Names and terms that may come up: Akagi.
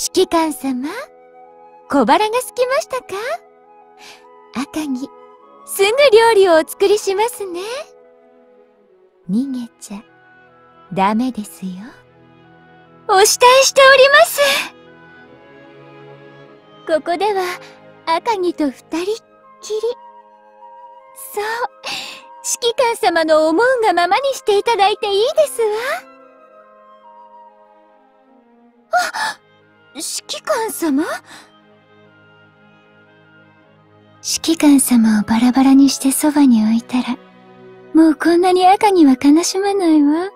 指揮官様、小腹が空きましたか？赤城、すぐ料理をお作りしますね。逃げちゃダメですよ。お慕いしております。ここでは赤城と二人っきり。そう、指揮官様の思うがままにしていただいていいですわ。あ、指揮官様？指揮官様をバラバラにしてそばに置いたら、もうこんなに赤には悲しまないわ。